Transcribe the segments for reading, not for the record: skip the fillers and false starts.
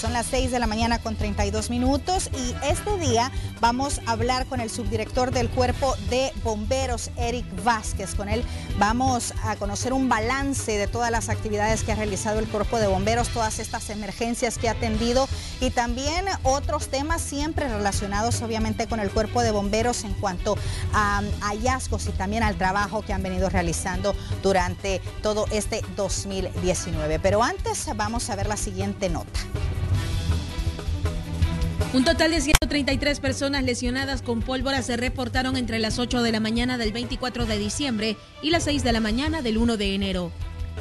Son las 6 de la mañana con 32 minutos y este día vamos a hablar con el subdirector del Cuerpo de Bomberos, Erick Vásquez. Con él vamos a conocer un balance de todas las actividades que ha realizado el Cuerpo de Bomberos, todas estas emergencias que ha atendido y también otros temas siempre relacionados obviamente con el Cuerpo de Bomberos en cuanto a hallazgos y también al trabajo que han venido realizando durante todo este 2019. Pero antes vamos a ver la siguiente nota. Un total de 133 personas lesionadas con pólvora se reportaron entre las 8 de la mañana del 24 de diciembre y las 6 de la mañana del 1 de enero.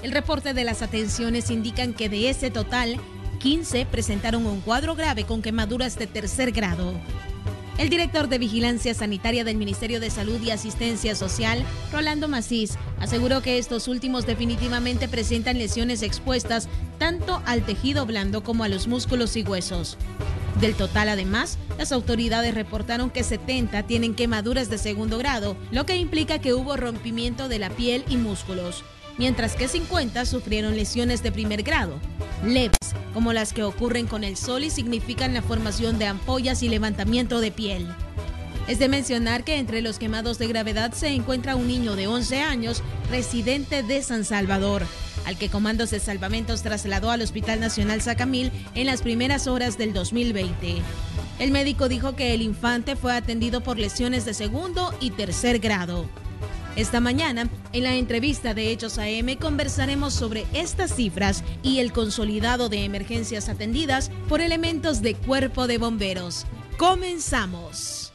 El reporte de las atenciones indican que de ese total, 15 presentaron un cuadro grave con quemaduras de tercer grado. El director de Vigilancia Sanitaria del Ministerio de Salud y Asistencia Social, Rolando Macís, aseguró que estos últimos definitivamente presentan lesiones expuestas tanto al tejido blando como a los músculos y huesos. Del total, además, las autoridades reportaron que 70 tienen quemaduras de segundo grado, lo que implica que hubo rompimiento de la piel y músculos, mientras que 50 sufrieron lesiones de primer grado, leves, como las que ocurren con el sol y significan la formación de ampollas y levantamiento de piel. Es de mencionar que entre los quemados de gravedad se encuentra un niño de 11 años, residente de San Salvador, al que Comandos de Salvamento trasladó al Hospital Nacional Sacamil en las primeras horas del 2020. El médico dijo que el infante fue atendido por lesiones de segundo y tercer grado. Esta mañana, en la entrevista de Hechos AM, conversaremos sobre estas cifras y el consolidado de emergencias atendidas por elementos de Cuerpo de Bomberos. ¡Comenzamos!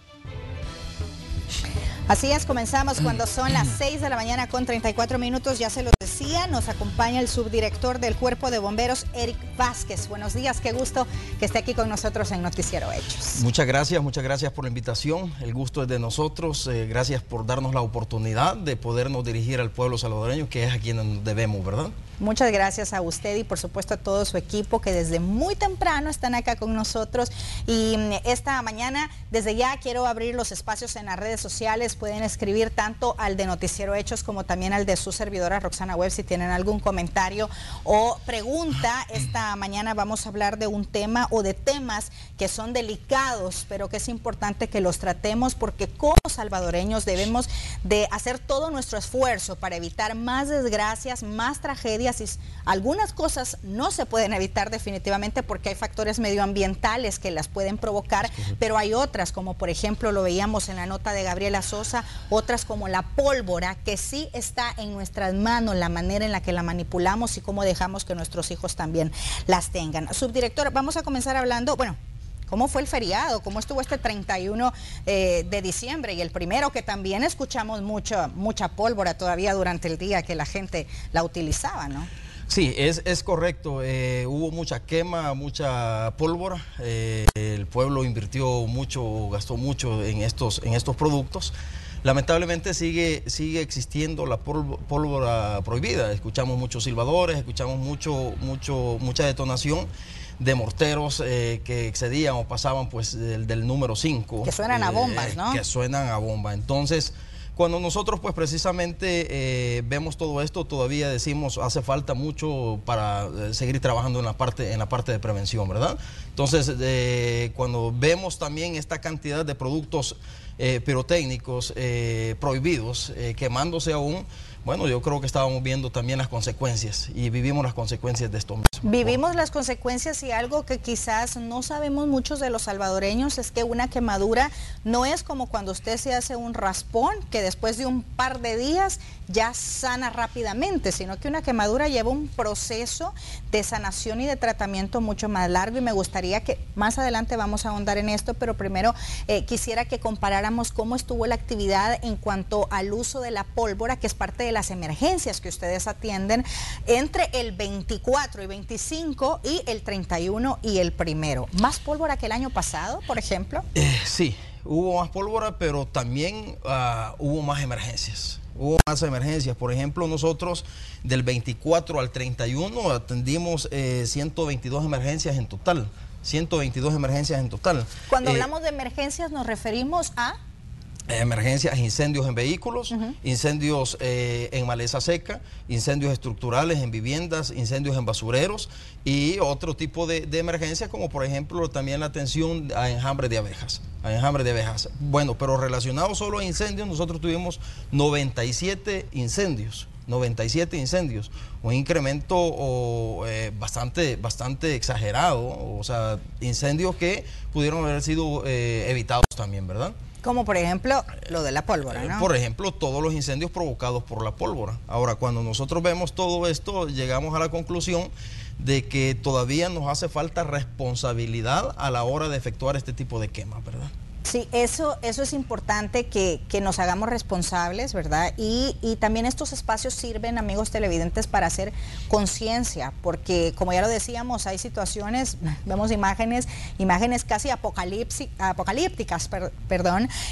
Así es, comenzamos cuando son las 6 de la mañana con 34 minutos, ya se los decía, nos acompaña el subdirector del Cuerpo de Bomberos, Erick Vásquez. Buenos días, qué gusto que esté aquí con nosotros en Noticiero Hechos. Muchas gracias por la invitación, el gusto es de nosotros, gracias por darnos la oportunidad de podernos dirigir al pueblo salvadoreño, que es a quien nos debemos, ¿verdad? Muchas gracias a usted y por supuesto a todo su equipo que desde muy temprano están acá con nosotros y esta mañana desde ya quiero abrir los espacios en las redes sociales, pueden escribir tanto al de Noticiero Hechos como también al de su servidora Roxana Web si tienen algún comentario o pregunta. Esta mañana vamos a hablar de un tema o de temas que son delicados pero que es importante que los tratemos porque como salvadoreños debemos de hacer todo nuestro esfuerzo para evitar más desgracias, más tragedias. Algunas cosas no se pueden evitar definitivamente porque hay factores medioambientales que las pueden provocar, pero hay otras como por ejemplo lo veíamos en la nota de Gabriela Sosa, otras como la pólvora que sí está en nuestras manos, la manera en la que la manipulamos y cómo dejamos que nuestros hijos también las tengan. Subdirector, vamos a comenzar hablando, bueno, ¿cómo fue el feriado? ¿Cómo estuvo este 31 de diciembre? Y el primero que también escuchamos mucha pólvora todavía durante el día que la gente la utilizaba, ¿no? Sí, es correcto. Hubo mucha quema, mucha pólvora. El pueblo invirtió mucho, gastó mucho en estos productos. Lamentablemente sigue existiendo la pólvora prohibida. Escuchamos muchos silbadores, escuchamos mucha detonación de morteros que excedían o pasaban pues del número 5. Que suenan a bombas, ¿no? Que suenan a bomba. Entonces, cuando nosotros pues precisamente vemos todo esto, todavía decimos hace falta mucho para seguir trabajando en la parte de prevención, ¿verdad? Entonces, cuando vemos también esta cantidad de productos pirotécnicos prohibidos, quemándose aún, bueno, yo creo que estábamos viendo también las consecuencias y vivimos las consecuencias de esto mismo. Vivimos las consecuencias y algo que quizás no sabemos muchos de los salvadoreños es que una quemadura no es como cuando usted se hace un raspón que después de un par de días ya sana rápidamente, sino que una quemadura lleva un proceso de sanación y de tratamiento mucho más largo y me gustaría que más adelante vamos a ahondar en esto, pero primero quisiera que comparáramos cómo estuvo la actividad en cuanto al uso de la pólvora, que es parte de las emergencias que ustedes atienden entre el 24 y 25 y el 31 y el primero. ¿Más pólvora que el año pasado, por ejemplo? Sí, hubo más pólvora, pero también hubo más emergencias. Hubo más emergencias. Por ejemplo, nosotros del 24 al 31 atendimos 122 emergencias en total. 122 emergencias en total. Cuando hablamos de emergencias nos referimos a... emergencias, incendios en vehículos, incendios en maleza seca, incendios estructurales en viviendas, incendios en basureros y otro tipo de emergencias como por ejemplo también la atención a enjambres de abejas. Bueno, pero relacionado solo a incendios, nosotros tuvimos 97 incendios. 97 incendios, un incremento bastante exagerado, o sea, incendios que pudieron haber sido evitados también, ¿verdad? Como por ejemplo lo de la pólvora, ¿no? Por ejemplo, todos los incendios provocados por la pólvora. Ahora, cuando nosotros vemos todo esto, llegamos a la conclusión de que todavía nos hace falta responsabilidad a la hora de efectuar este tipo de quemas, ¿verdad? Sí, eso es importante que nos hagamos responsables, ¿verdad? Y también estos espacios sirven, amigos televidentes, para hacer conciencia, porque como ya lo decíamos, hay situaciones, vemos imágenes casi apocalípticas,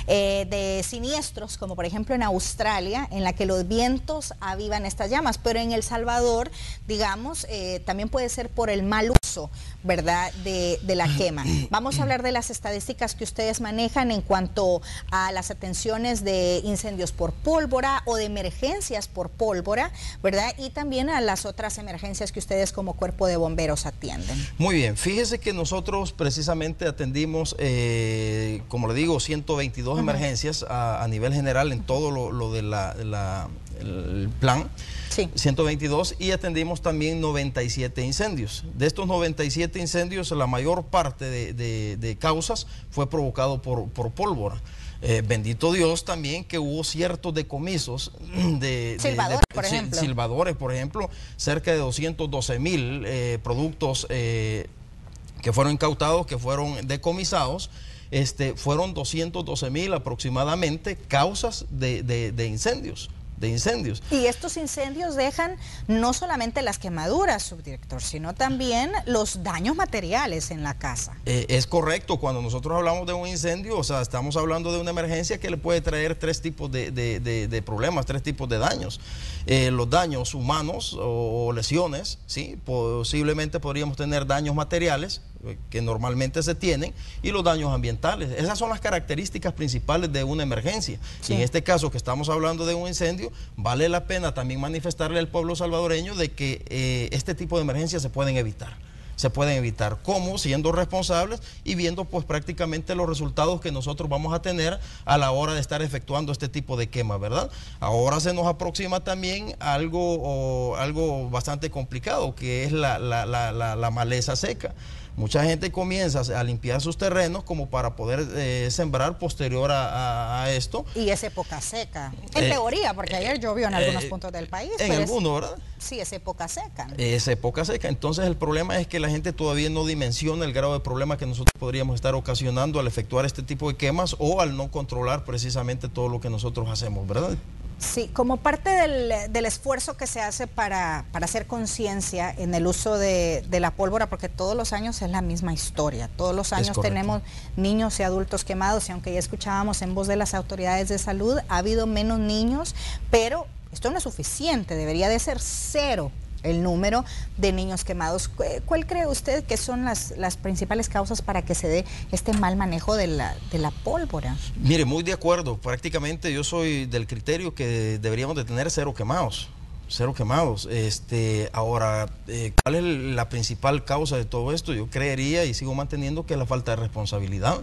de siniestros, como por ejemplo en Australia, en la que los vientos avivan estas llamas, pero en El Salvador, digamos, también puede ser por el mal uso, ¿verdad?, de la quema. Vamos a hablar de las estadísticas que ustedes manejan en cuanto a las atenciones de incendios por pólvora o de emergencias por pólvora, ¿verdad? Y también a las otras emergencias que ustedes como Cuerpo de Bomberos atienden. Muy bien, fíjese que nosotros precisamente atendimos, como le digo, 122 emergencias a nivel general en todo lo de el plan. Sí. 122 y atendimos también 97 incendios. De estos 97 incendios, la mayor parte de causas fue provocado por pólvora. Bendito Dios también que hubo ciertos decomisos de silbadores, por ejemplo, cerca de 212,000 productos que fueron incautados, que fueron decomisados. Fueron 212,000 aproximadamente causas de incendios. Y estos incendios dejan no solamente las quemaduras, subdirector, sino también los daños materiales en la casa. Es correcto, cuando nosotros hablamos de un incendio, o sea, estamos hablando de una emergencia que le puede traer tres tipos de problemas, tres tipos de daños. Los daños humanos o lesiones, ¿sí? Posiblemente podríamos tener daños materiales, que normalmente se tienen, y los daños ambientales. Esas son las características principales de una emergencia. Sí. Y en este caso que estamos hablando de un incendio, vale la pena también manifestarle al pueblo salvadoreño de que este tipo de emergencias se pueden evitar. ¿Cómo? Siendo responsables y viendo pues prácticamente los resultados que nosotros vamos a tener a la hora de estar efectuando este tipo de quema, ¿verdad? Ahora se nos aproxima también algo bastante complicado, que es la maleza seca. Mucha gente comienza a limpiar sus terrenos como para poder sembrar posterior a esto. Y es época seca, en teoría, porque ayer llovió en algunos puntos del país. En algunos, ¿verdad? Sí, es época seca. Es época seca, entonces el problema es que la gente todavía no dimensiona el grado de problema que nosotros podríamos estar ocasionando al efectuar este tipo de quemas o al no controlar precisamente todo lo que nosotros hacemos, ¿verdad? Sí, como parte del esfuerzo que se hace para hacer conciencia en el uso de la pólvora, porque todos los años es la misma historia, todos los años tenemos niños y adultos quemados, y aunque ya escuchábamos en voz de las autoridades de salud, ha habido menos niños, pero esto no es suficiente, debería de ser cero el número de niños quemados. ¿Cuál cree usted que son las principales causas para que se dé este mal manejo de la pólvora? Mire, muy de acuerdo, prácticamente yo soy del criterio que deberíamos de tener cero quemados. Ahora, ¿cuál es la principal causa de todo esto? Yo creería y sigo manteniendo que es la falta de responsabilidad.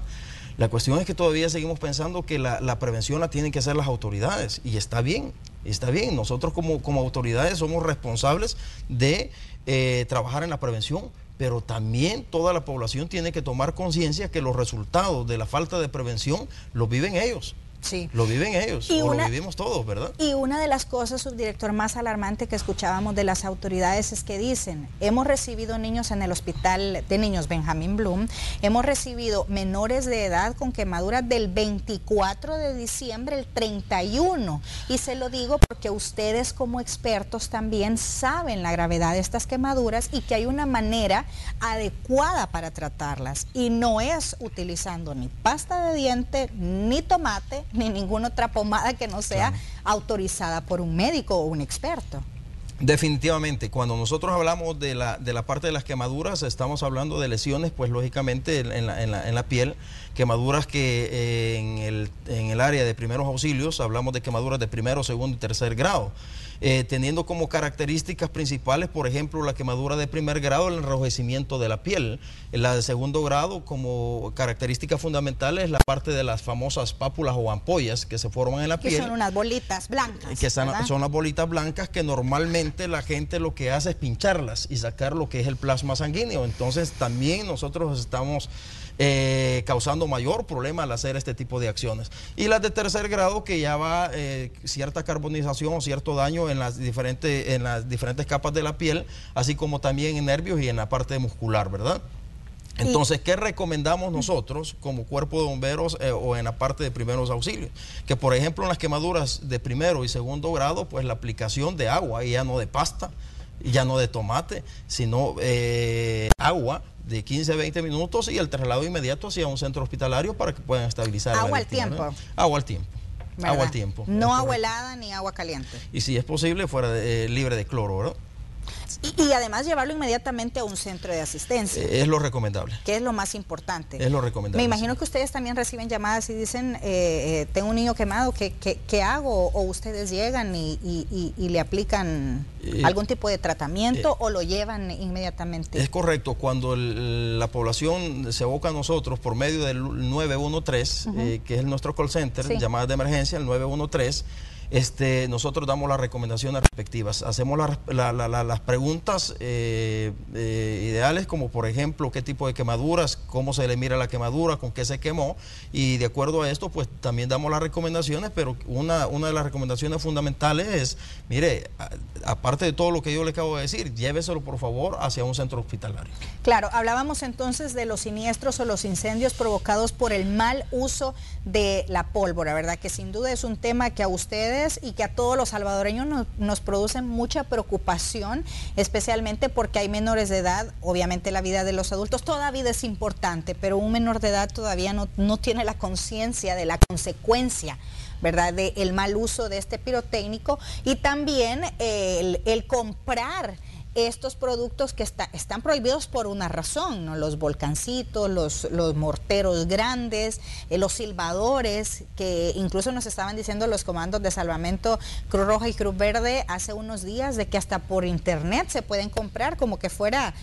La cuestión es que todavía seguimos pensando que la prevención la tienen que hacer las autoridades, y está bien. Nosotros como autoridades somos responsables de trabajar en la prevención, pero también toda la población tiene que tomar conciencia que los resultados de la falta de prevención los viven ellos. Sí. Lo viven ellos, lo vivimos todos, ¿verdad? Y una de las cosas, subdirector, más alarmante que escuchábamos de las autoridades es que dicen, hemos recibido niños en el Hospital de Niños Benjamín Bloom, hemos recibido menores de edad con quemaduras del 24 de diciembre al 31, y se lo digo porque ustedes como expertos también saben la gravedad de estas quemaduras y que hay una manera adecuada para tratarlas, y no es utilizando ni pasta de diente, ni tomate, ni ninguna otra pomada que no sea autorizada por un médico o un experto. Definitivamente, cuando nosotros hablamos de la parte de las quemaduras, estamos hablando de lesiones, pues lógicamente en la piel, quemaduras que en el área de primeros auxilios hablamos de quemaduras de primero, segundo y tercer grado, teniendo como características principales, por ejemplo, la quemadura de primer grado, el enrojecimiento de la piel, la de segundo grado como características fundamentales, la parte de las famosas pápulas o ampollas que se forman en la piel. Que son unas bolitas blancas. Que son las bolitas blancas que normalmente la gente lo que hace es pincharlas y sacar lo que es el plasma sanguíneo. Entonces también nosotros estamos causando mayor problema al hacer este tipo de acciones. Y las de tercer grado, que ya va cierta carbonización o cierto daño en las diferentes capas de la piel, así como también en nervios y en la parte muscular, ¿verdad? Entonces, ¿qué recomendamos nosotros como cuerpo de bomberos o en la parte de primeros auxilios? Que, por ejemplo, en las quemaduras de primero y segundo grado, pues la aplicación de agua, y ya no de pasta, ya no de tomate, sino agua de 15 a 20 minutos y el traslado inmediato hacia un centro hospitalario para que puedan estabilizar. Agua al tiempo. ¿No? Agua al tiempo. ¿Verdad? Agua al tiempo. No agua helada ni agua caliente. Y si es posible, fuera libre de cloro, ¿verdad? Y además llevarlo inmediatamente a un centro de asistencia. Es lo recomendable. Que es lo más importante. Es lo recomendable. Me imagino que ustedes también reciben llamadas y dicen, tengo un niño quemado, ¿qué hago? O ustedes llegan y le aplican algún tipo de tratamiento o lo llevan inmediatamente. Es correcto. Cuando la población se aboca a nosotros por medio del 913, que es nuestro call center, sí, llamadas de emergencia, el 913, nosotros damos las recomendaciones respectivas, hacemos las preguntas ideales, como por ejemplo qué tipo de quemaduras, cómo se le mira la quemadura, con qué se quemó, y de acuerdo a esto pues también damos las recomendaciones. Pero una de las recomendaciones fundamentales es, mire, aparte de todo lo que yo le acabo de decir, lléveselo por favor hacia un centro hospitalario. Claro, hablábamos entonces de los siniestros o los incendios provocados por el mal uso de la pólvora, ¿verdad? Que sin duda es un tema que a ustedes y que a todos los salvadoreños nos producen mucha preocupación, especialmente porque hay menores de edad. Obviamente la vida de los adultos, toda vida es importante, pero un menor de edad todavía no tiene la conciencia de la consecuencia, ¿verdad?, del mal uso de este pirotécnico, y también el comprar estos productos que están prohibidos por una razón, ¿no? Los volcancitos, los morteros grandes, los silbadores, que incluso nos estaban diciendo los comandos de salvamento, Cruz Roja y Cruz Verde, hace unos días, de que hasta por internet se pueden comprar, como que fuera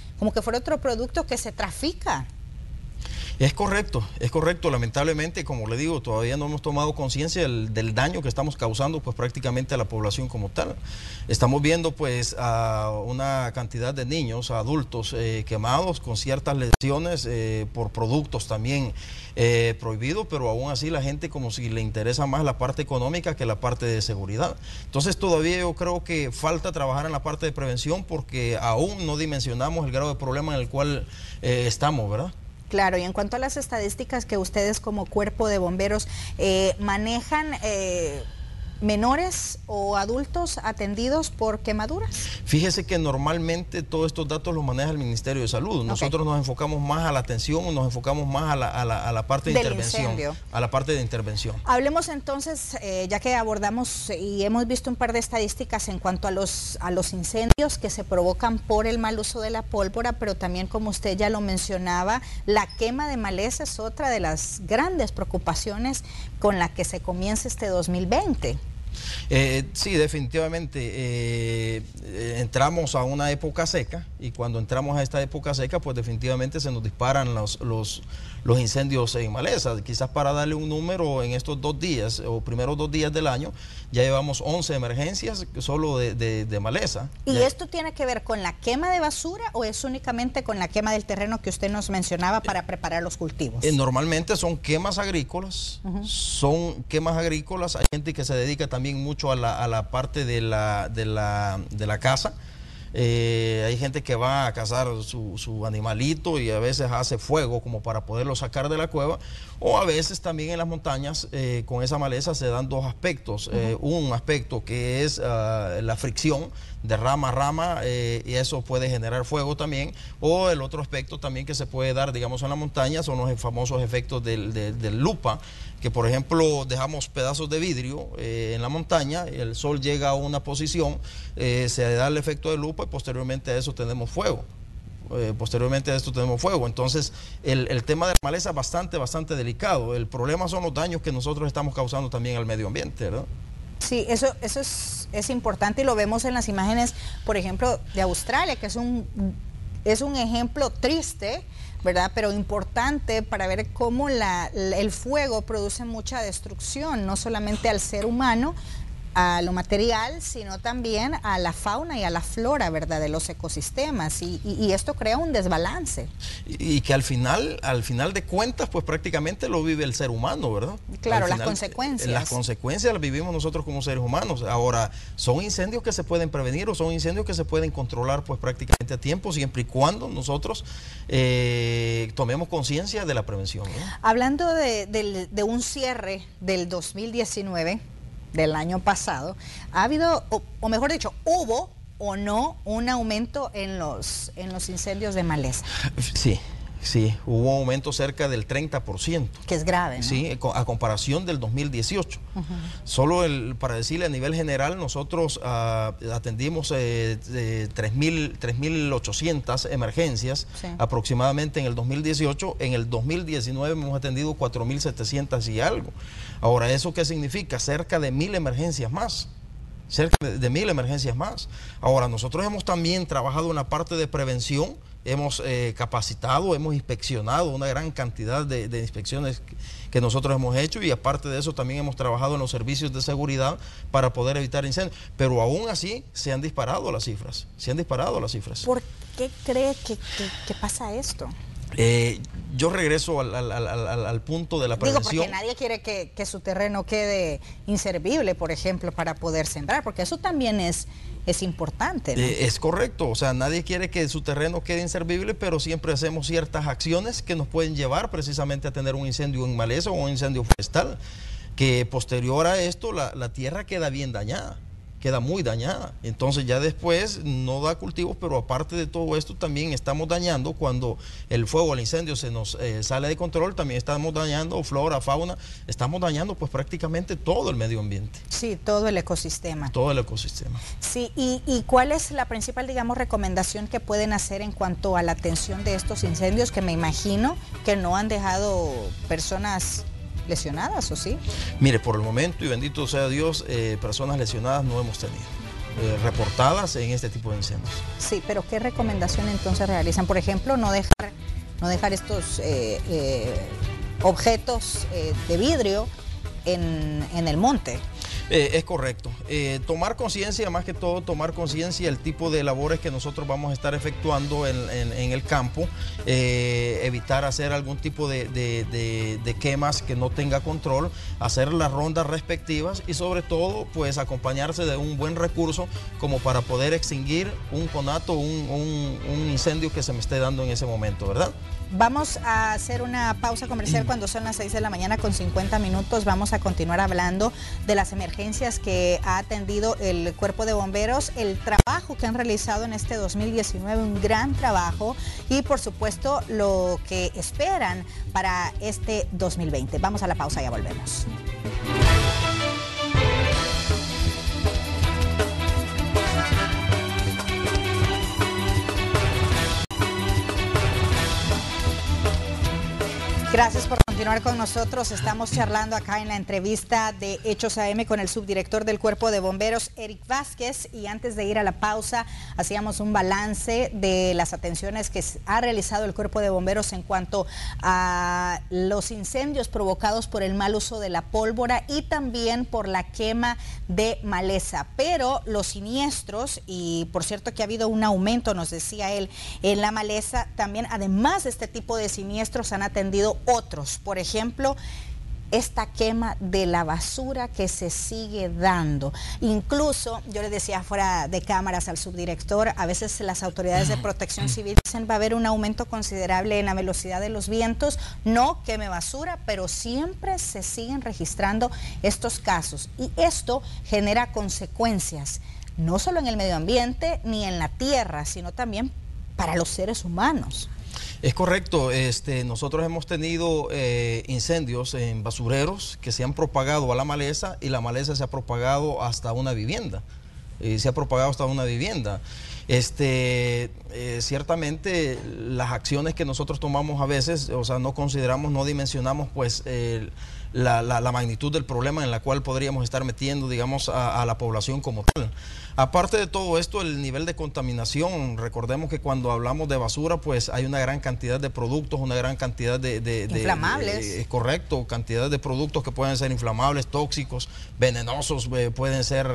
otro producto que se trafica. Es correcto, lamentablemente, como le digo, todavía no hemos tomado conciencia del daño que estamos causando pues prácticamente a la población como tal. Estamos viendo pues a una cantidad de niños, adultos quemados con ciertas lesiones por productos también prohibidos, pero aún así la gente como si le interesa más la parte económica que la parte de seguridad. Entonces todavía yo creo que falta trabajar en la parte de prevención, porque aún no dimensionamos el grado de problema en el cual estamos, ¿verdad? Claro, y en cuanto a las estadísticas que ustedes como cuerpo de bomberos manejan, ¿menores o adultos atendidos por quemaduras? Fíjese que normalmente todos estos datos los maneja el Ministerio de Salud. Nosotros nos enfocamos más a la atención, nos enfocamos más a la parte de intervención. Incendio. A la parte de intervención. Hablemos entonces, ya que abordamos y hemos visto un par de estadísticas en cuanto a los incendios que se provocan por el mal uso de la pólvora, pero también, como usted ya lo mencionaba, la quema de maleza es otra de las grandes preocupaciones con la que se comienza este 2020. Sí, definitivamente entramos a una época seca, y cuando entramos a esta época seca pues definitivamente se nos disparan los incendios en maleza. Quizás para darle un número, en estos 2 días o primeros 2 días del año ya llevamos 11 emergencias solo de maleza. ¿Y ya esto tiene que ver con la quema de basura o es únicamente con la quema del terreno que usted nos mencionaba para preparar los cultivos? Normalmente son quemas agrícolas, son quemas agrícolas. Hay gente que se dedica también mucho a la parte de la casa, Hay gente que va a cazar su animalito y a veces hace fuego como para poderlo sacar de la cueva, o a veces también en las montañas con esa maleza se dan dos aspectos. Un aspecto que es la fricción de rama a rama, y eso puede generar fuego también, o el otro aspecto también que se puede dar, digamos, en la montaña son los famosos efectos del lupa, que por ejemplo dejamos pedazos de vidrio en la montaña, el sol llega a una posición, se da el efecto de lupa y posteriormente a eso tenemos fuego. Entonces el tema de la maleza es bastante delicado. El problema son los daños que nosotros estamos causando también al medio ambiente, ¿verdad? Sí, eso es importante y lo vemos en las imágenes, por ejemplo, de Australia, que es un ejemplo triste, ¿verdad? Pero importante para ver cómo el fuego produce mucha destrucción, no solamente al ser humano, a lo material, sino también a la fauna y a la flora, ¿verdad?, de los ecosistemas, y esto crea un desbalance. Y que al final de cuentas, pues prácticamente lo vive el ser humano, ¿verdad? Claro, al final, las consecuencias. Las consecuencias las vivimos nosotros como seres humanos. Ahora, son incendios que se pueden prevenir o son incendios que se pueden controlar pues prácticamente a tiempo, siempre y cuando nosotros tomemos conciencia de la prevención, ¿no? Hablando de un cierre del 2019, del año pasado, ha habido, o mejor dicho, hubo o no un aumento en los incendios de maleza. Sí, hubo un aumento cerca del 30%. Que es grave, ¿no? Sí, a comparación del 2018. Solo para decirle a nivel general, nosotros atendimos 3.800 emergencias, sí, aproximadamente en el 2018. En el 2019 hemos atendido 4.700 y algo. Ahora, ¿eso qué significa? Cerca de 1.000 emergencias más. Ahora, nosotros hemos también trabajado una parte de prevención. Hemos capacitado, hemos inspeccionado una gran cantidad de inspecciones que nosotros hemos hecho, y aparte de eso también hemos trabajado en los servicios de seguridad para poder evitar incendios. Pero aún así se han disparado las cifras, ¿Por qué cree que pasa esto? Yo regreso al punto de la prevención. Digo, porque nadie quiere que su terreno quede inservible, por ejemplo, para poder sembrar, porque eso también es importante, ¿no? Es correcto, o sea, nadie quiere que su terreno quede inservible, pero siempre hacemos ciertas acciones que nos pueden llevar precisamente a tener un incendio en maleza o un incendio forestal, que posterior a esto la tierra queda bien dañada, queda muy dañada. Entonces ya después no da cultivos, pero aparte de todo esto también estamos dañando, cuando el fuego, el incendio se nos sale de control, también estamos dañando flora, fauna, estamos dañando pues prácticamente todo el medio ambiente. Sí, todo el ecosistema. Sí, y ¿cuál es la principal, digamos, recomendación que pueden hacer en cuanto a la atención de estos incendios, que me imagino que no han dejado personas lesionadas, o sí? Mire, por el momento, y bendito sea Dios, personas lesionadas no hemos tenido, reportadas en este tipo de incendios. Sí, pero ¿qué recomendación entonces realizan? Por ejemplo, no dejar estos objetos de vidrio en el monte. Es correcto. Tomar conciencia, más que todo, el tipo de labores que nosotros vamos a estar efectuando en el campo, evitar hacer algún tipo de quemas que no tenga control, hacer las rondas respectivas y sobre todo pues acompañarse de un buen recurso como para poder extinguir un conato, un incendio que se me esté dando en ese momento, ¿verdad? Vamos a hacer una pausa comercial cuando son las 6:50 de la mañana. Vamos a continuar hablando de las emergencias que ha atendido el Cuerpo de Bomberos, el trabajo que han realizado en este 2019, un gran trabajo, y por supuesto lo que esperan para este 2020. Vamos a la pausa, ya volvemos. Gracias por continuar con nosotros. Estamos charlando acá en la entrevista de Hechos AM con el subdirector del Cuerpo de Bomberos, Erick Vásquez, y antes de ir a la pausa hacíamos un balance de las atenciones que ha realizado el Cuerpo de Bomberos en cuanto a los incendios provocados por el mal uso de la pólvora y también por la quema de maleza, pero los siniestros, y por cierto que ha habido un aumento, nos decía él, en la maleza, también además de este tipo de siniestros han atendido otros, por ejemplo, esta quema de la basura que se sigue dando. Incluso, yo le decía fuera de cámaras al subdirector, a veces las autoridades de protección civil dicen va a haber un aumento considerable en la velocidad de los vientos, no queme basura, pero siempre se siguen registrando estos casos. Y esto genera consecuencias, no solo en el medio ambiente ni en la tierra, sino también para los seres humanos. Es correcto, nosotros hemos tenido incendios en basureros que se han propagado a la maleza y la maleza se ha propagado hasta una vivienda. Ciertamente las acciones que nosotros tomamos a veces, o sea, no consideramos, no dimensionamos pues la magnitud del problema en la cual podríamos estar metiendo, digamos, a la población como tal. Aparte de todo esto, el nivel de contaminación, recordemos que cuando hablamos de basura, pues hay una gran cantidad de productos, una gran cantidad de inflamables. Correcto, cantidad de productos que pueden ser inflamables, tóxicos, venenosos, pueden ser...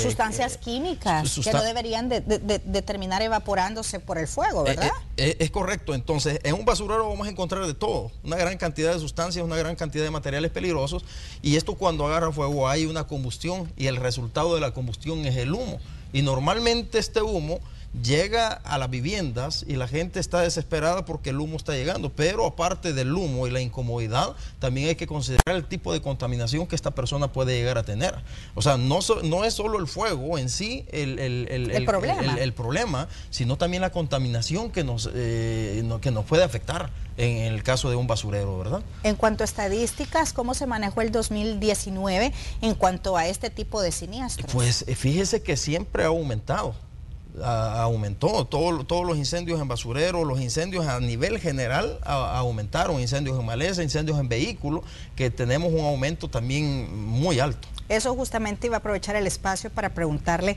sustancias químicas que no deberían de terminar evaporándose por el fuego, ¿verdad? Es correcto, entonces en un basurero vamos a encontrar de todo, una gran cantidad de sustancias, una gran cantidad de materiales peligrosos, y esto cuando agarra fuego hay una combustión y el resultado de la combustión es el humo, y normalmente este humo llega a las viviendas y la gente está desesperada porque el humo está llegando, pero aparte del humo y la incomodidad, también hay que considerar el tipo de contaminación que esta persona puede llegar a tener. O sea, no es solo el fuego en sí el problema, sino también la contaminación que nos puede afectar en el caso de un basurero, ¿verdad? En cuanto a estadísticas, ¿cómo se manejó el 2019 en cuanto a este tipo de siniestros? Pues fíjese que siempre ha aumentado. Todos los incendios en basureros, los incendios a nivel general aumentaron, incendios en maleza, incendios en vehículos, que tenemos un aumento también muy alto. Eso justamente iba a aprovechar el espacio para preguntarle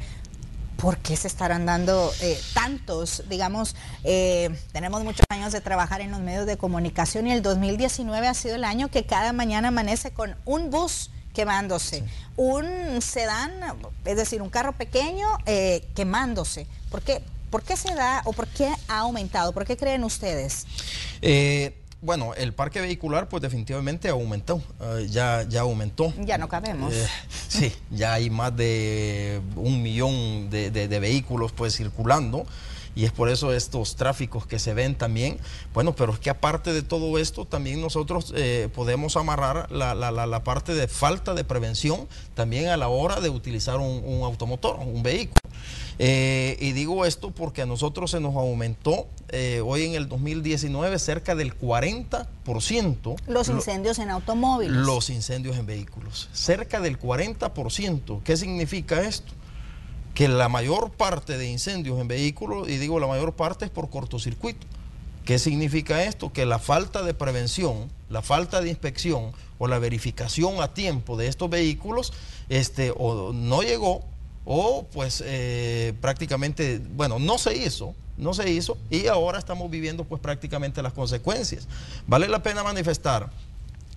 por qué se estarán dando tantos, digamos, tenemos muchos años de trabajar en los medios de comunicación y el 2019 ha sido el año que cada mañana amanece con un bus quemándose, sí, un sedán, es decir, un carro pequeño quemándose. ¿Por qué se da o por qué ha aumentado? ¿Por qué creen ustedes? Bueno, el parque vehicular pues definitivamente aumentó, ya aumentó. Ya no cabemos. Sí, ya hay más de 1 millón de vehículos pues circulando. Y es por eso estos tráficos que se ven también. Bueno, pero es que aparte de todo esto, también nosotros podemos amarrar la parte de falta de prevención también a la hora de utilizar un automotor, un vehículo. Y digo esto porque a nosotros se nos aumentó hoy en el 2019 cerca del 40%. Los incendios en automóviles. Los incendios en vehículos. Cerca del 40%. ¿Qué significa esto? Que la mayor parte de incendios en vehículos, y digo la mayor parte, es por cortocircuito. ¿Qué significa esto? Que la falta de prevención, la falta de inspección o la verificación a tiempo de estos vehículos o no llegó o pues prácticamente, bueno, no se hizo y ahora estamos viviendo pues prácticamente las consecuencias. Vale la pena manifestar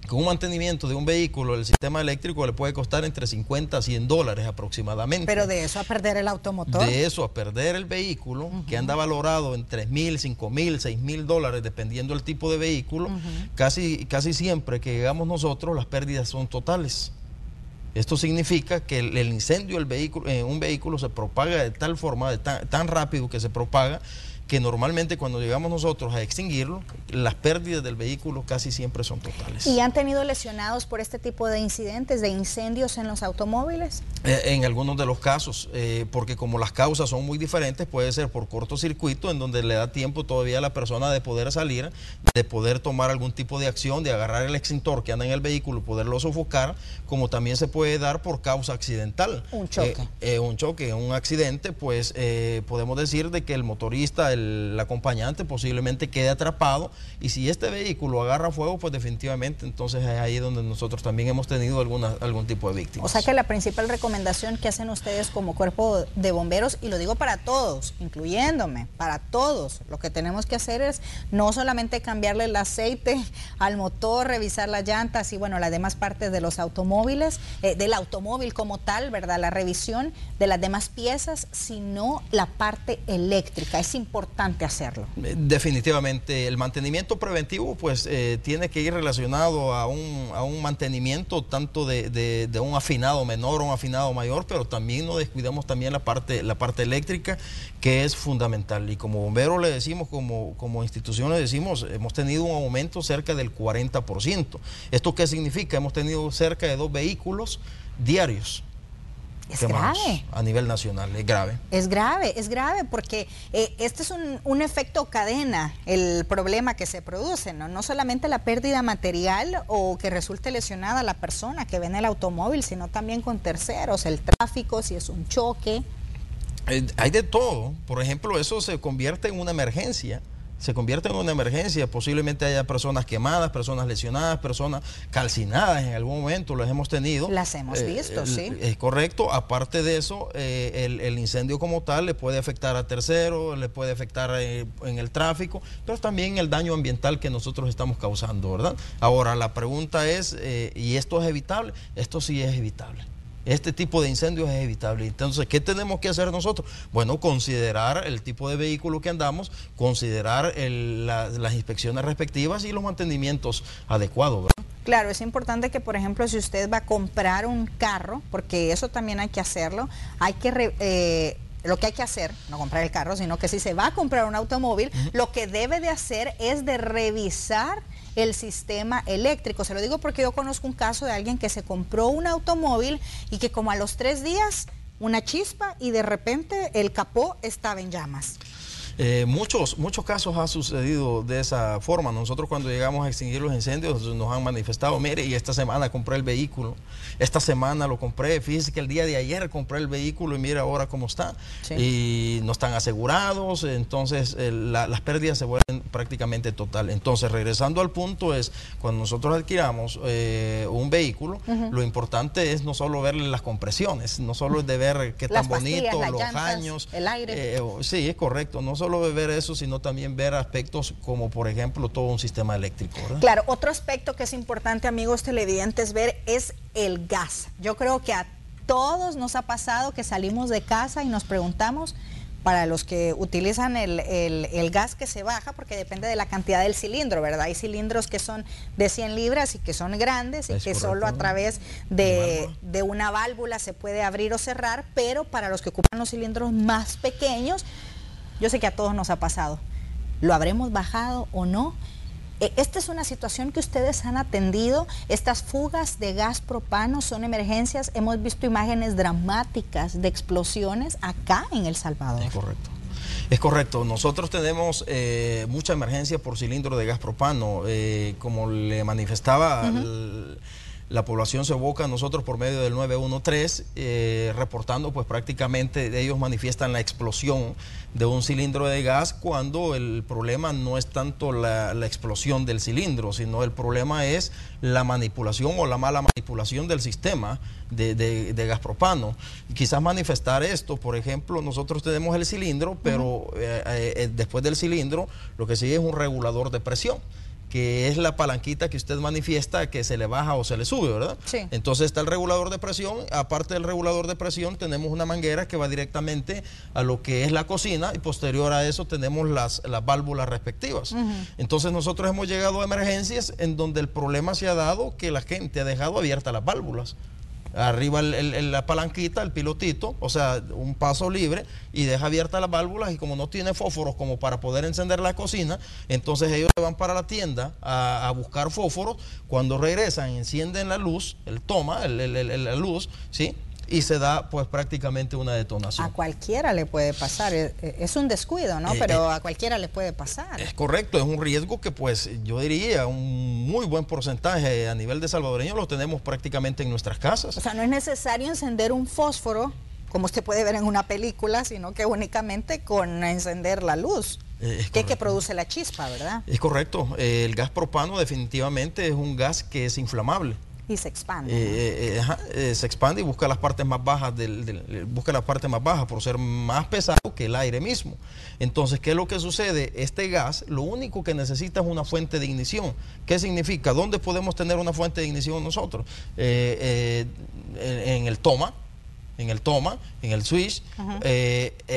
que un mantenimiento de un vehículo, el sistema eléctrico, le puede costar entre 50 a 100 dólares aproximadamente. Pero de eso a perder el automotor. De eso a perder el vehículo, que anda valorado en 3.000, 5.000, 6.000 dólares, dependiendo del tipo de vehículo, casi siempre que llegamos nosotros las pérdidas son totales. Esto significa que el incendio en un vehículo se propaga de tal forma, tan rápido que se propaga, que normalmente cuando llegamos nosotros a extinguirlo, las pérdidas del vehículo casi siempre son totales. ¿Y han tenido lesionados por este tipo de incidentes, de incendios en los automóviles? En algunos de los casos, porque como las causas son muy diferentes, puede ser por cortocircuito, en donde le da tiempo todavía a la persona de poder salir, de poder tomar algún tipo de acción, de agarrar el extintor que anda en el vehículo, poderlo sofocar, como también se puede dar por causa accidental. Un choque. Un accidente, pues podemos decir de que el motorista, el acompañante posiblemente quede atrapado, y si este vehículo agarra fuego, pues definitivamente entonces es ahí donde nosotros también hemos tenido algún tipo de víctimas. O sea que la principal recomendación que hacen ustedes como cuerpo de bomberos, y lo digo para todos, incluyéndome, para todos, lo que tenemos que hacer es no solamente cambiarle el aceite al motor, revisar las llantas y bueno, las demás partes de los automóviles, del automóvil como tal, ¿verdad? La revisión de las demás piezas, sino la parte eléctrica. Es importante importante hacerlo. Definitivamente, el mantenimiento preventivo pues tiene que ir relacionado a un mantenimiento tanto de un afinado menor o un afinado mayor, pero también no descuidamos también la parte eléctrica, que es fundamental. Y como bomberos le decimos, como institución le decimos, hemos tenido un aumento cerca del 40%. ¿Esto qué significa? Hemos tenido cerca de 2 vehículos diarios. Es grave. A nivel nacional, es grave. Es grave porque este es un efecto cadena, el problema que se produce, ¿no? No solamente la pérdida material o que resulte lesionada la persona que ve en el automóvil, sino también con terceros, el tráfico, si es un choque. Hay de todo. Por ejemplo, eso se convierte en una emergencia. Se convierte en una emergencia, posiblemente haya personas quemadas, personas lesionadas, personas calcinadas en algún momento, las hemos tenido. Las hemos visto, sí. Es correcto, aparte de eso, el incendio como tal le puede afectar a terceros, le puede afectar en el tráfico, pero también el daño ambiental que nosotros estamos causando, ¿verdad? Ahora, la pregunta es, ¿y esto es evitable? Esto sí es evitable. Este tipo de incendios es evitable. Entonces, ¿qué tenemos que hacer nosotros? Bueno, considerar el tipo de vehículo que andamos, considerar las inspecciones respectivas y los mantenimientos adecuados, ¿verdad? Claro, es importante que, por ejemplo, si usted va a comprar un carro, porque eso también hay que hacerlo, hay que... lo que hay que hacer, no comprar el carro, sino que si se va a comprar un automóvil, lo que debe de hacer es de revisar el sistema eléctrico. Se lo digo porque yo conozco un caso de alguien que se compró un automóvil y que como a los 3 días, una chispa y de repente el capó estaba en llamas. Muchos casos ha sucedido de esa forma. Nosotros cuando llegamos a extinguir los incendios nos han manifestado, mire, y esta semana compré el vehículo, esta semana lo compré, fíjese que el día de ayer compré el vehículo y mira ahora cómo está, sí. Y no están asegurados, entonces las pérdidas se vuelven prácticamente total. Entonces, regresando al punto, es cuando nosotros adquiramos un vehículo, lo importante es no solo ver las compresiones, no solo es de ver qué tan bonito, los años, el aire. Sí, es correcto, no solo ver eso, sino también ver aspectos como, por ejemplo, todo un sistema eléctrico, ¿verdad? Claro, otro aspecto que es importante, amigos televidentes, ver es el gas. Yo creo que a todos nos ha pasado que salimos de casa y nos preguntamos, para los que utilizan el gas que se baja, porque depende de la cantidad del cilindro, ¿verdad? Hay cilindros que son de 100 libras y que son grandes y que solo a través de una válvula se puede abrir o cerrar, pero para los que ocupan los cilindros más pequeños, yo sé que a todos nos ha pasado. ¿Lo habremos bajado o no? Esta es una situación que ustedes han atendido. Estas fugas de gas propano son emergencias. Hemos visto imágenes dramáticas de explosiones acá en El Salvador. Es correcto. Es correcto, nosotros tenemos mucha emergencia por cilindro de gas propano. Como le manifestaba... La población se aboca a nosotros por medio del 913, reportando pues prácticamente ellos manifiestan la explosión de un cilindro de gas cuando el problema no es tanto la explosión del cilindro, sino el problema es la manipulación o la mala manipulación del sistema de gas propano. Quizás manifestar esto, por ejemplo, nosotros tenemos el cilindro, pero después del cilindro lo que sigue es un regulador de presión, que es la palanquita que usted manifiesta que se le baja o se le sube, ¿verdad? Sí. Entonces está el regulador de presión, aparte del regulador de presión tenemos una manguera que va directamente a lo que es la cocina y posterior a eso tenemos las válvulas respectivas. Entonces nosotros hemos llegado a emergencias en donde el problema se ha dado que la gente ha dejado abiertas las válvulas. Arriba la palanquita, el pilotito, o sea, un paso libre y deja abiertas las válvulas y como no tiene fósforos como para poder encender la cocina, entonces ellos van para la tienda a buscar fósforos, cuando regresan encienden la luz, la luz, ¿sí? Y se da pues prácticamente una detonación. A cualquiera le puede pasar, es un descuido, ¿no? Pero a cualquiera le puede pasar. Es correcto, es un riesgo que pues yo diría un muy buen porcentaje a nivel de salvadoreños lo tenemos prácticamente en nuestras casas. O sea, no es necesario encender un fósforo, como usted puede ver en una película, sino que únicamente con encender la luz. Que produce la chispa, ¿verdad? Es correcto, el gas propano definitivamente es un gas que es inflamable. Y se expande. Se expande y busca las partes más bajas, busca las partes más bajas por ser más pesado que el aire mismo. Entonces, ¿qué es lo que sucede? Este gas, lo único que necesita es una fuente de ignición. ¿Qué significa? ¿Dónde podemos tener una fuente de ignición nosotros? En el toma. en el toma, en el switch,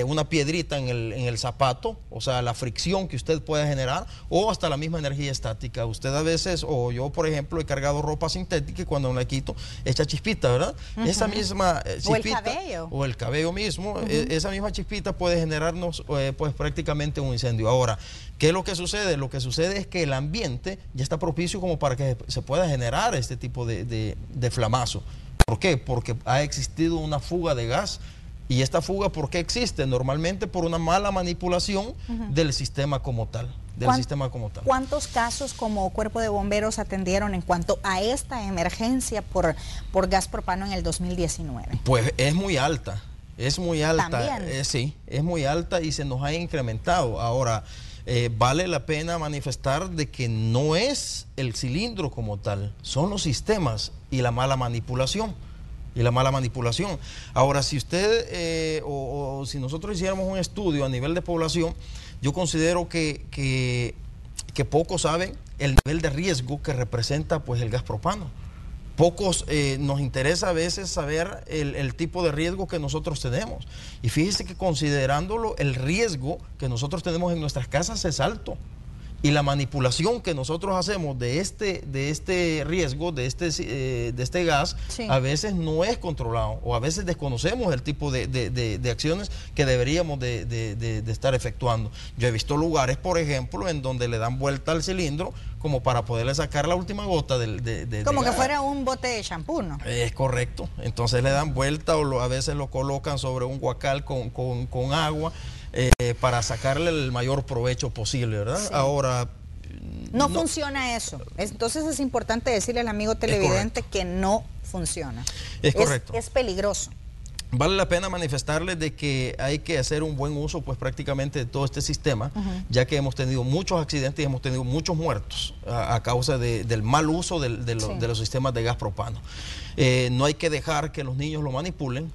una piedrita en el zapato, o sea, la fricción que usted puede generar, o hasta la misma energía estática. Usted a veces, o yo por ejemplo, he cargado ropa sintética y cuando me la quito, echa chispita, ¿verdad? Esa misma chispita, o el cabello mismo, esa misma chispita puede generarnos pues prácticamente un incendio. Ahora, ¿qué es lo que sucede? Lo que sucede es que el ambiente ya está propicio como para que se pueda generar este tipo de flamazo. ¿Por qué? Porque ha existido una fuga de gas, y esta fuga, ¿por qué existe? Normalmente por una mala manipulación del sistema como tal. ¿Cuántos casos como Cuerpo de Bomberos atendieron en cuanto a esta emergencia por gas propano en el 2019? Pues es muy alta, sí, es muy alta y se nos ha incrementado. Ahora, vale la pena manifestar de que no es el cilindro como tal, son los sistemas y la mala manipulación. Ahora, si usted o si nosotros hiciéramos un estudio a nivel de población, yo considero que pocos saben el nivel de riesgo que representa pues el gas propano. Pocos nos interesa a veces saber el tipo de riesgo que nosotros tenemos. Y fíjese que considerándolo, el riesgo que nosotros tenemos en nuestras casas es alto. Y la manipulación que nosotros hacemos de este riesgo, de este gas, sí, a veces no es controlado, o a veces desconocemos el tipo de acciones que deberíamos de estar efectuando. Yo he visto lugares, por ejemplo, en donde le dan vuelta al cilindro como para poderle sacar la última gota del como de que gas, fuera un bote de champú, ¿no? Es correcto. Entonces le dan vuelta, o a veces lo colocan sobre un guacal con agua, para sacarle el mayor provecho posible, ¿verdad? Sí. Ahora, no funciona eso. Entonces es importante decirle al amigo televidente que no funciona. Es correcto. Es peligroso. Vale la pena manifestarles de que hay que hacer un buen uso pues prácticamente de todo este sistema, ya que hemos tenido muchos accidentes y hemos tenido muchos muertos a causa del mal uso de los sistemas de gas propano. No hay que dejar que los niños lo manipulen,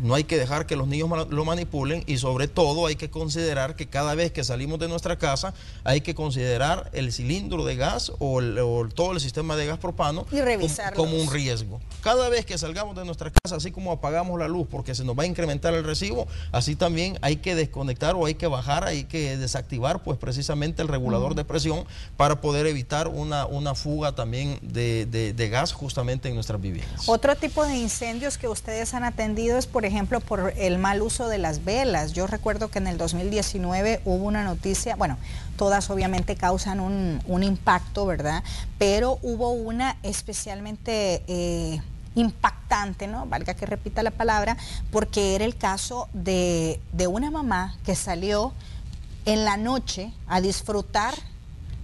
no hay que dejar que los niños lo manipulen, y sobre todo hay que considerar que cada vez que salimos de nuestra casa hay que considerar el cilindro de gas o todo el sistema de gas propano y como un riesgo. Cada vez que salgamos de nuestra casa, así como apagamos la luz porque se nos va a incrementar el recibo, así también hay que desconectar, o hay que bajar, hay que desactivar pues precisamente el regulador de presión para poder evitar una fuga también de gas justamente en nuestras viviendas. Otro tipo de incendios que ustedes han atendido es, por ejemplo, por el mal uso de las velas. Yo recuerdo que en el 2019 hubo una noticia, bueno, todas obviamente causan un impacto, ¿verdad? Pero hubo una especialmente impactante, ¿no? Valga que repita la palabra, porque era el caso de una mamá que salió en la noche a disfrutar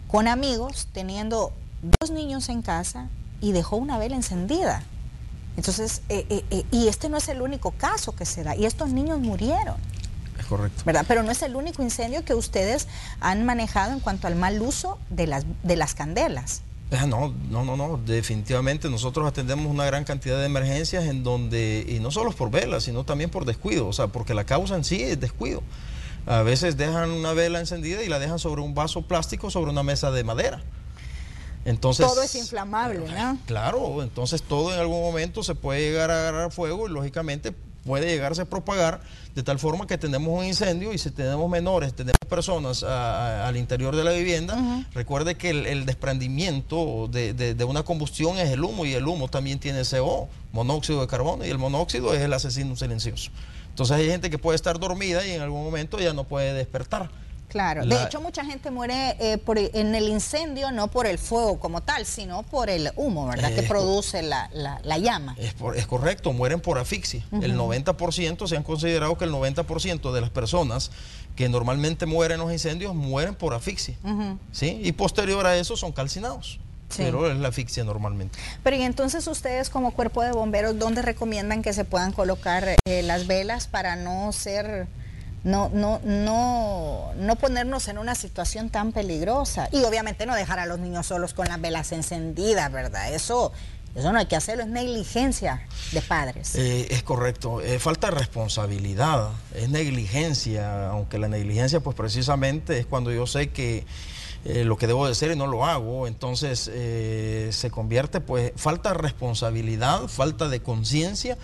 con amigos, teniendo 2 niños en casa, y dejó una vela encendida. Entonces, y este no es el único caso que se da, y estos niños murieron. Es correcto, ¿verdad? Pero no es el único incendio que ustedes han manejado en cuanto al mal uso de las candelas. No, definitivamente nosotros atendemos una gran cantidad de emergencias en donde, y no solo por velas, sino también por descuido, o sea, porque la causa en sí es descuido. A veces dejan una vela encendida y la dejan sobre un vaso plástico, sobre una mesa de madera. Entonces, todo es inflamable, ¿no? Claro, entonces todo en algún momento se puede llegar a agarrar fuego y lógicamente puede llegarse a propagar de tal forma que tenemos un incendio, y si tenemos menores, tenemos personas al interior de la vivienda. Recuerde que el desprendimiento de una combustión es el humo, y el humo también tiene CO, monóxido de carbono, y el monóxido es el asesino silencioso. Entonces hay gente que puede estar dormida y en algún momento ya no puede despertar. Claro, de hecho mucha gente muere en el incendio, no por el fuego como tal, sino por el humo, ¿verdad? Que produce la llama. Es correcto, mueren por asfixia. El 90%, se han considerado que el 90% de las personas que normalmente mueren en los incendios mueren por asfixia, ¿sí? Y posterior a eso son calcinados. Sí. Pero es la asfixia normalmente. Pero y entonces ustedes como Cuerpo de Bomberos, ¿dónde recomiendan que se puedan colocar las velas para no ser... No ponernos en una situación tan peligrosa? Y obviamente no dejar a los niños solos con las velas encendidas, ¿verdad? Eso no hay que hacerlo, es negligencia de padres. Es correcto, falta de responsabilidad, es negligencia, aunque la negligencia pues precisamente es cuando yo sé que lo que debo de hacer y no lo hago. Entonces se convierte, pues, falta de responsabilidad, falta de conciencia,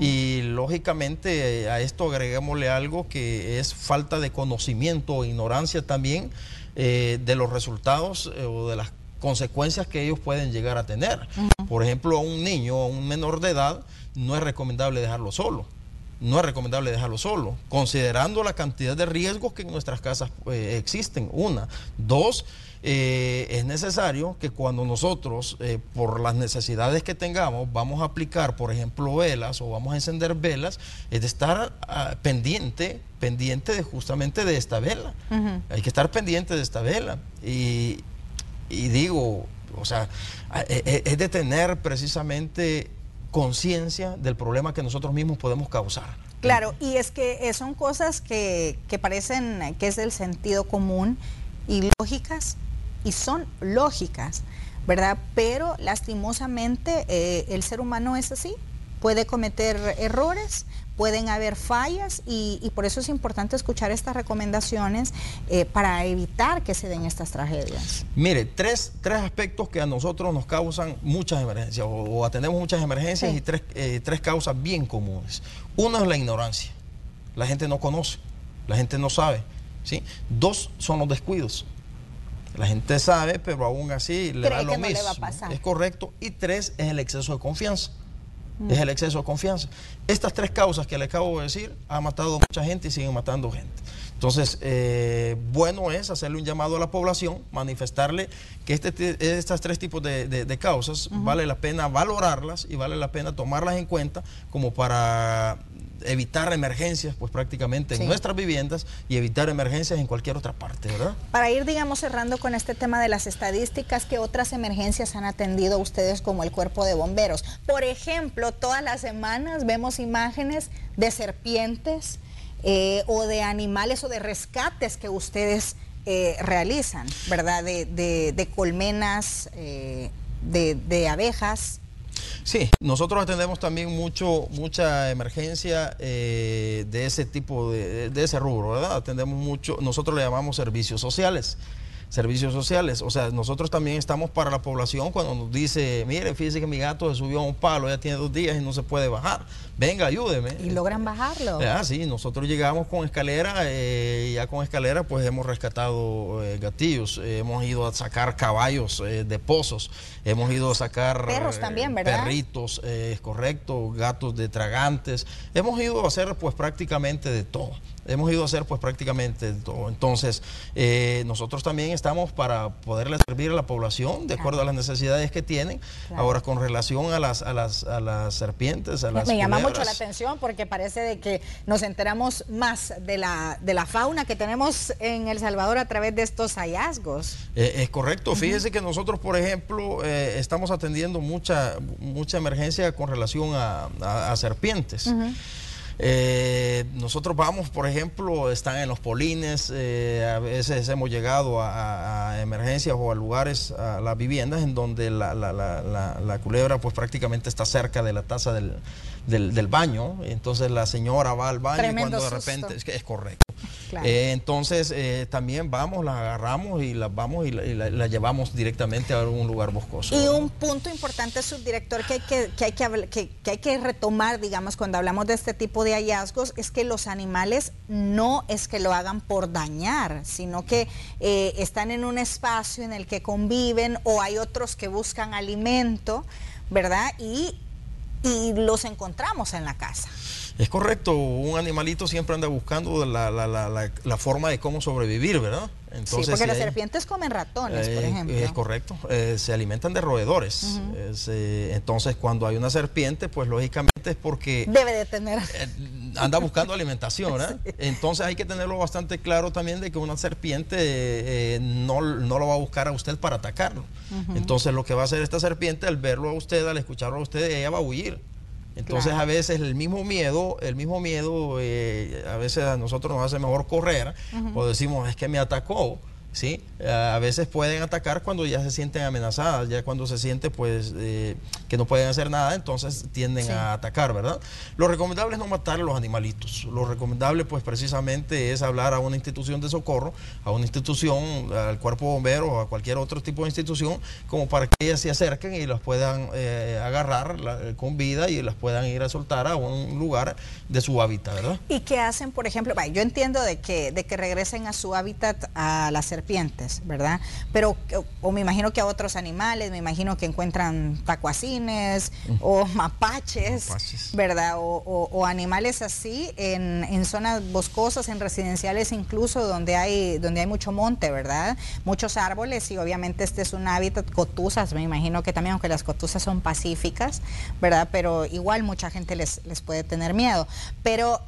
y lógicamente a esto agreguémosle algo que es falta de conocimiento o ignorancia también de los resultados o de las consecuencias que ellos pueden llegar a tener. Por ejemplo, a un niño, a un menor de edad, no es recomendable dejarlo solo. No es recomendable dejarlo solo, considerando la cantidad de riesgos que en nuestras casas existen, una. Dos, es necesario que cuando nosotros, por las necesidades que tengamos, vamos a aplicar, por ejemplo, velas o vamos a encender velas, es de estar pendiente de justamente de esta vela. Hay que estar pendiente de esta vela. Y digo, o sea, es de tener precisamente conciencia del problema que nosotros mismos podemos causar. Claro, y es que son cosas que parecen que es del sentido común y lógicas, y son lógicas, ¿verdad? Pero lastimosamente el ser humano es así, puede cometer errores, pueden haber fallas, y por eso es importante escuchar estas recomendaciones para evitar que se den estas tragedias. Mire, tres aspectos que a nosotros nos causan muchas emergencias o atendemos muchas emergencias, sí. Y tres causas bien comunes. Una es la ignorancia, la gente no conoce, la gente no sabe, ¿sí? Dos son los descuidos. La gente sabe, pero aún así le da lo mismo. No le va a pasar. Es correcto. Y tres es el exceso de confianza. Es el exceso de confianza. Estas tres causas que le acabo de decir han matado mucha gente y siguen matando gente. Entonces, bueno es hacerle un llamado a la población, manifestarle que estas tres tipos de causas vale la pena valorarlas y vale la pena tomarlas en cuenta como para evitar emergencias, pues, prácticamente en nuestras viviendas, y evitar emergencias en cualquier otra parte, ¿verdad? Para ir, digamos, cerrando con este tema de las estadísticas, ¿qué otras emergencias han atendido ustedes como el Cuerpo de Bomberos? Por ejemplo, todas las semanas vemos imágenes de serpientes o de animales o de rescates que ustedes realizan, ¿verdad? De colmenas, de abejas. Sí, nosotros atendemos también mucha emergencia de ese tipo, de ese rubro, ¿verdad? Atendemos mucho, nosotros le llamamos servicios sociales, o sea, nosotros también estamos para la población cuando nos dice, mire, fíjese que mi gato se subió a un palo, ya tiene 2 días y no se puede bajar, venga, ayúdeme. ¿Y logran bajarlo? Sí, nosotros llegamos con escalera, ya con escalera pues hemos rescatado gatillos, hemos ido a sacar caballos de pozos, hemos ido a sacar perros también, ¿verdad? Perritos, es correcto, gatos de tragantes, hemos ido a hacer pues prácticamente de todo. Entonces, nosotros también estamos para poderle servir a la población de acuerdo a las necesidades que tienen. Claro. Ahora, con relación a las serpientes, me llama mucho la atención porque parece de que nos enteramos más de la fauna que tenemos en El Salvador a través de estos hallazgos. Es correcto. Fíjese que nosotros, por ejemplo, estamos atendiendo mucha emergencia con relación a serpientes. Nosotros vamos, por ejemplo, están en los polines, a veces hemos llegado a emergencias o a lugares, a las viviendas en donde la culebra pues prácticamente está cerca de la taza del baño, entonces la señora va al baño y cuando de repente es correcto. Claro. Entonces también vamos, las agarramos y las vamos y la llevamos directamente a algún lugar boscoso. Y un punto importante, subdirector, que hay que retomar, digamos, cuando hablamos de este tipo de hallazgos, es que los animales no es que lo hagan por dañar, sino que están en un espacio en el que conviven, o hay otros que buscan alimento, ¿verdad? Y los encontramos en la casa. Es correcto, un animalito siempre anda buscando la forma de cómo sobrevivir, ¿verdad? Entonces, sí, porque las serpientes comen ratones, por ejemplo. Es correcto, se alimentan de roedores. Entonces, cuando hay una serpiente, pues lógicamente es porque debe de tener anda buscando alimentación, ¿verdad? Sí. Entonces hay que tenerlo bastante claro también de que una serpiente no lo va a buscar a usted para atacarlo. Entonces, lo que va a hacer esta serpiente al verlo a usted, al escucharlo a usted, ella va a huir. Entonces, claro, a veces el mismo miedo a veces a nosotros nos hace mejor correr, o decimos, es que me atacó, ¿sí? A veces pueden atacar cuando ya se sienten amenazadas, ya cuando se siente pues que no pueden hacer nada, entonces tienden a atacar, ¿verdad? Lo recomendable es no matar a los animalitos. Lo recomendable pues precisamente es hablar a una institución de socorro, a una institución, al cuerpo de bomberos o a cualquier otro tipo de institución, como para que ellas se acerquen y las puedan agarrar con vida y las puedan ir a soltar a un lugar de su hábitat, ¿verdad? ¿Y qué hacen, por ejemplo? Bueno, yo entiendo de que regresen a su hábitat a las serpientes, ¿verdad? Pero, o me imagino que a otros animales, me imagino que encuentran tacuacines o mapaches, ¿verdad? O animales así en zonas boscosas, en residenciales incluso, donde hay mucho monte, ¿verdad? Muchos árboles y obviamente este es un hábitat, cotuzas, me imagino que también, aunque las cotuzas son pacíficas, ¿verdad? Pero igual mucha gente les puede tener miedo. Pero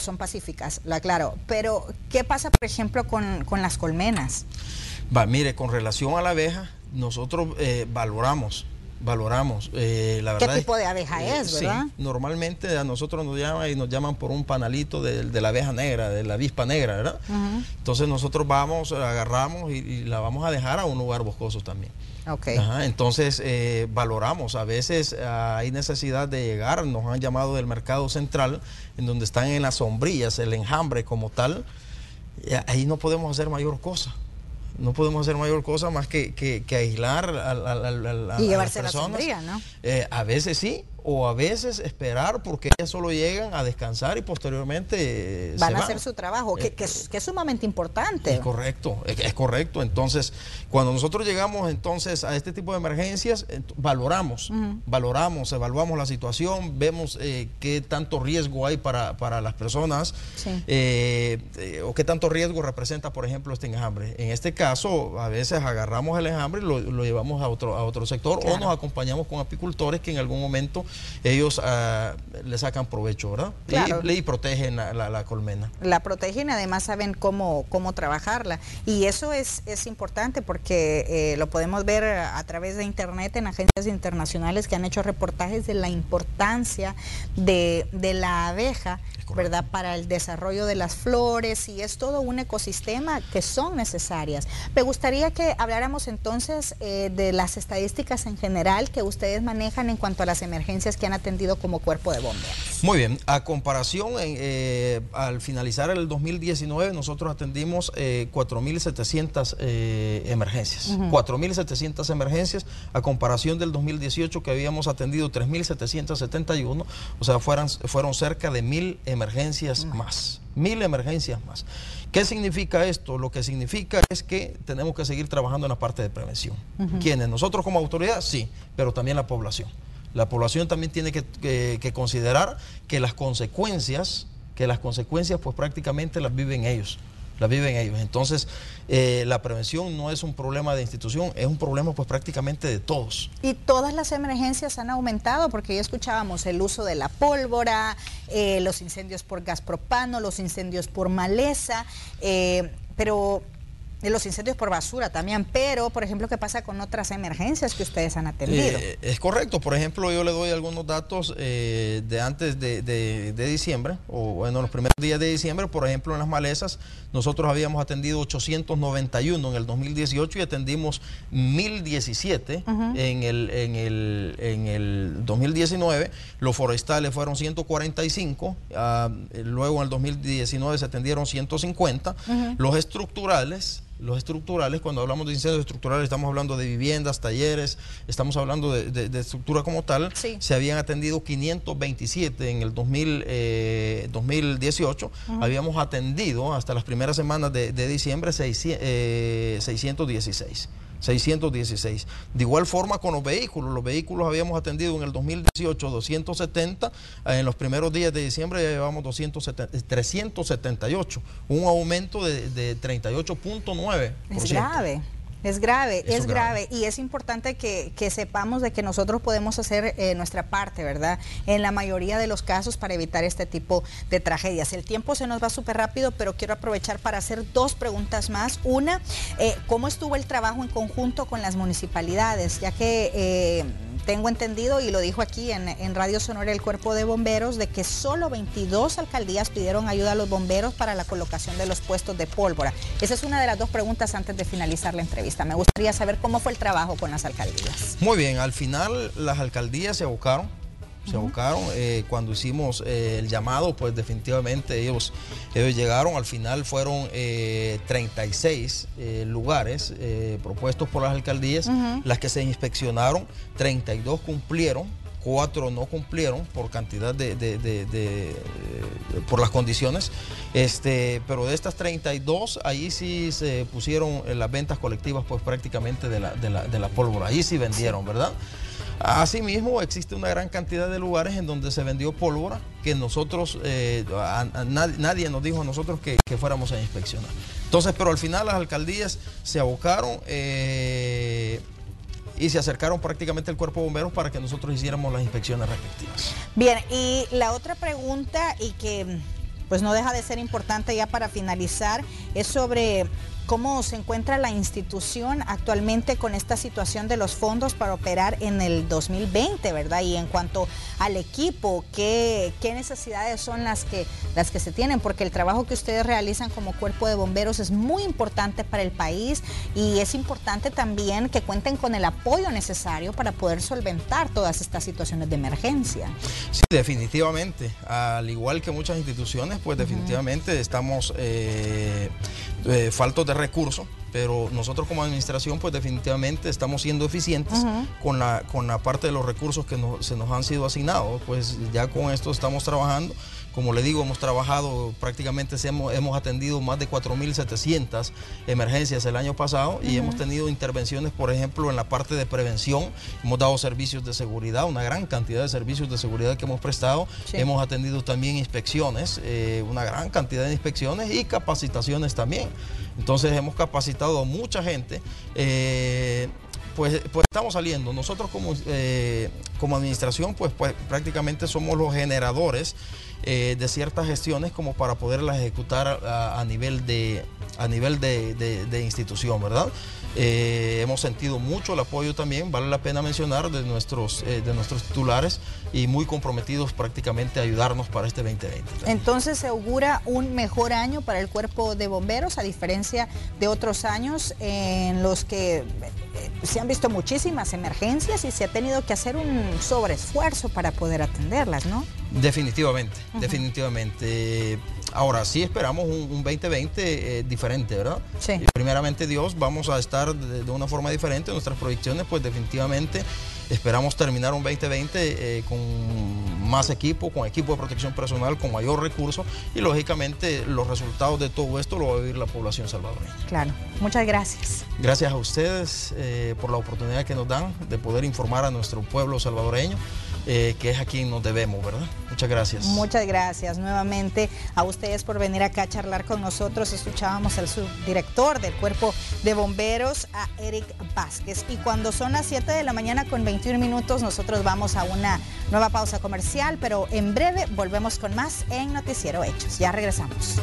son pacíficas, lo aclaro. Pero, ¿qué pasa, por ejemplo, con las colmenas? Va, mire, con relación a la abeja, nosotros valoramos la verdad. ¿Qué tipo de abeja es, verdad? Sí, normalmente a nosotros nos llaman y nos llaman por un panalito de la abeja negra, de la avispa negra, ¿verdad? Entonces nosotros vamos, agarramos y la vamos a dejar a un lugar boscoso también. Okay. Ajá, entonces valoramos, a veces hay necesidad de llegar, nos han llamado del mercado central, en donde están en las sombrillas, el enjambre como tal, ahí no podemos hacer mayor cosa. No podemos hacer mayor cosa más que aislar a y llevarse las personas. La sombría, ¿no? A veces sí, o a veces esperar porque ellas solo llegan a descansar y posteriormente van a hacer su trabajo, que es sumamente importante. Es correcto, es correcto. Entonces, cuando nosotros llegamos entonces a este tipo de emergencias, evaluamos la situación, vemos qué tanto riesgo hay para las personas, o qué tanto riesgo representa, por ejemplo, este enjambre. En este caso, a veces agarramos el enjambre y lo llevamos a otro sector, claro, o nos acompañamos con apicultores que en algún momento ellos le sacan provecho, ¿verdad? Claro. Y protegen la colmena. La protegen, además saben cómo trabajarla. Y eso es importante porque lo podemos ver a través de internet en agencias internacionales que han hecho reportajes de la importancia de la abeja, ¿verdad? Para el desarrollo de las flores, y es todo un ecosistema que son necesarias. Me gustaría que habláramos entonces de las estadísticas en general que ustedes manejan en cuanto a las emergencias que han atendido como cuerpo de bomberos. Muy bien, a comparación, al finalizar el 2019 nosotros atendimos 4.700 emergencias, 4.700 emergencias a comparación del 2018 que habíamos atendido 3.771, o sea, fueron cerca de 1.000 emergencias más. 1.000 emergencias más. ¿Qué significa esto? Lo que significa es que tenemos que seguir trabajando en la parte de prevención. ¿Quiénes? Nosotros como autoridad, sí, pero también la población. La población también tiene que considerar que las consecuencias pues prácticamente las viven ellos. Entonces, la prevención no es un problema de institución, es un problema pues prácticamente de todos. Y todas las emergencias han aumentado, porque ya escuchábamos el uso de la pólvora, los incendios por gas propano, los incendios por maleza, pero los incendios por basura también, pero por ejemplo, ¿qué pasa con otras emergencias que ustedes han atendido? Es correcto, por ejemplo, yo le doy algunos datos de antes de diciembre, o bueno, los primeros días de diciembre, por ejemplo, en las malezas, nosotros habíamos atendido 891 en el 2018 y atendimos 1017 en el 2019, los forestales fueron 145, luego en el 2019 se atendieron 150, los estructurales, cuando hablamos de incendios estructurales estamos hablando de viviendas, talleres, estamos hablando de estructura como tal, se habían atendido 527 en el 2018, habíamos atendido hasta las primeras semanas de diciembre 616. De igual forma con los vehículos habíamos atendido en el 2018 270, en los primeros días de diciembre ya llevamos 378, un aumento de 38.9%. Es grave. Es grave y es importante que sepamos de que nosotros podemos hacer nuestra parte, ¿verdad? En la mayoría de los casos para evitar este tipo de tragedias. El tiempo se nos va súper rápido, pero quiero aprovechar para hacer dos preguntas más. Una, ¿cómo estuvo el trabajo en conjunto con las municipalidades? Ya que tengo entendido, y lo dijo aquí en Radio Sonora el Cuerpo de Bomberos, de que solo 22 alcaldías pidieron ayuda a los bomberos para la colocación de los puestos de pólvora. Esa es una de las dos preguntas antes de finalizar la entrevista. Me gustaría saber cómo fue el trabajo con las alcaldías. Muy bien, al final las alcaldías se abocaron. Cuando hicimos el llamado, pues definitivamente ellos llegaron. Al final fueron 36 lugares propuestos por las alcaldías, las que se inspeccionaron, 32 cumplieron, 4 no cumplieron por cantidad por las condiciones, pero de estas 32, ahí sí se pusieron las ventas colectivas, pues prácticamente de la pólvora, ahí sí vendieron, ¿verdad? Asimismo, existe una gran cantidad de lugares en donde se vendió pólvora que nosotros, nadie nos dijo a nosotros que fuéramos a inspeccionar. Entonces, pero al final las alcaldías se abocaron y se acercaron prácticamente al Cuerpo de Bomberos para que nosotros hiciéramos las inspecciones respectivas. Bien, y la otra pregunta, y que pues no deja de ser importante ya para finalizar, es sobre cómo se encuentra la institución actualmente con esta situación de los fondos para operar en el 2020, ¿verdad? Y en cuanto al equipo, ¿qué necesidades son las que se tienen? Porque el trabajo que ustedes realizan como Cuerpo de Bomberos es muy importante para el país, y es importante también que cuenten con el apoyo necesario para poder solventar todas estas situaciones de emergencia. Sí, definitivamente. Al igual que muchas instituciones, pues definitivamente estamos faltos de recursos, pero nosotros como administración pues definitivamente estamos siendo eficientes con la parte de los recursos que se nos han sido asignados, pues ya con esto estamos trabajando. Como le digo, hemos trabajado prácticamente, hemos atendido más de 4.700 emergencias el año pasado y hemos tenido intervenciones, por ejemplo, en la parte de prevención. Hemos dado servicios de seguridad, una gran cantidad de servicios de seguridad que hemos prestado. Sí. Hemos atendido también inspecciones, una gran cantidad de inspecciones y capacitaciones también. Entonces hemos capacitado a mucha gente. Pues estamos saliendo. Nosotros como administración pues prácticamente somos los generadores de ciertas gestiones como para poderlas ejecutar a nivel de institución, ¿verdad? Hemos sentido mucho el apoyo también, vale la pena mencionar, de nuestros titulares, y muy comprometidos prácticamente a ayudarnos para este 2020. También. Entonces se augura un mejor año para el Cuerpo de Bomberos, a diferencia de otros años en los que se han visto muchísimas emergencias y se ha tenido que hacer un sobreesfuerzo para poder atenderlas, ¿no? Definitivamente, definitivamente. Ahora sí esperamos un 2020 diferente, ¿verdad? Sí. Primeramente Dios, vamos a estar de una forma diferente. Nuestras proyecciones, pues definitivamente esperamos terminar un 2020 con más equipo, con equipo de protección personal, con mayor recurso, y lógicamente los resultados de todo esto lo va a vivir la población salvadoreña. Claro, muchas gracias. Gracias a ustedes por la oportunidad que nos dan de poder informar a nuestro pueblo salvadoreño, que es a quien nos debemos, ¿verdad? Muchas gracias. Muchas gracias nuevamente a ustedes por venir acá a charlar con nosotros. Escuchábamos al subdirector del Cuerpo de Bomberos, a Erick Vásquez. Y cuando son las 7:21 a.m, nosotros vamos a una nueva pausa comercial, pero en breve volvemos con más en Noticiero Hechos. Ya regresamos.